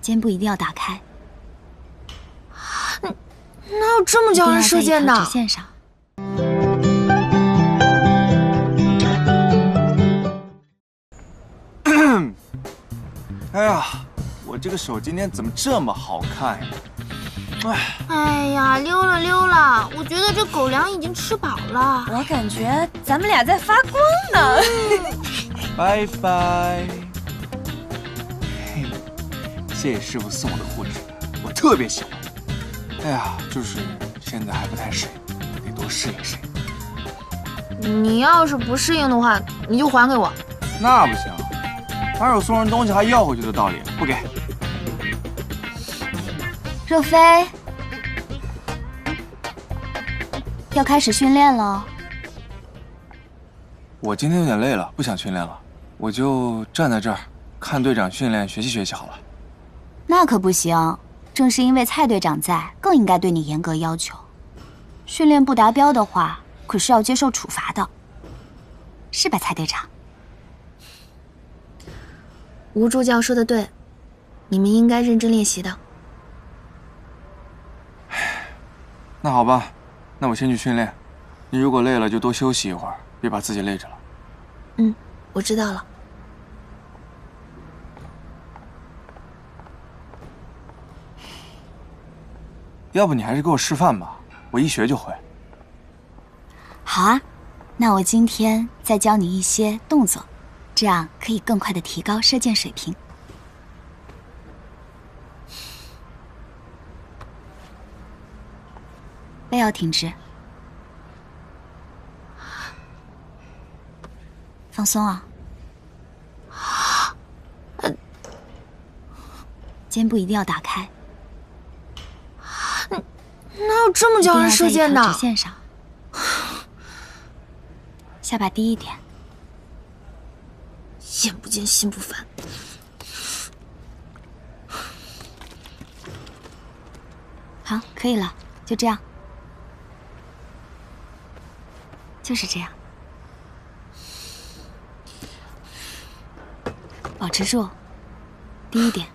肩部一定要打开。哪有这么教人射箭的？直线上。 哎呀，我这个手今天怎么这么好看呀？哎呀，溜了溜了，我觉得这狗粮已经吃饱了。我感觉咱们俩在发光呢。拜拜。谢谢师傅送我的护指，我特别喜欢。哎呀，就是现在还不太适应，得多适应适应。你要是不适应的话，你就还给我。那不行。 哪有送人东西还要回去的道理？不给。若飞，要开始训练了。我今天有点累了，不想训练了，我就站在这儿看队长训练，学习学习好了。那可不行，正是因为蔡队长在，更应该对你严格要求。训练不达标的话，可是要接受处罚的，是吧，蔡队长？ 吴助教说的对，你们应该认真练习的。那好吧，那我先去训练。你如果累了就多休息一会儿，别把自己累着了。嗯，我知道了。要不你还是给我示范吧，我一学就会。好啊，那我今天再教你一些动作。 这样可以更快的提高射箭水平。背要挺直，放松啊。肩部一定要打开。哪有这么教人射箭的？直线上，下巴低一点。 眼不见心不烦。好，可以了，就这样，就是这样，保持住，低一点。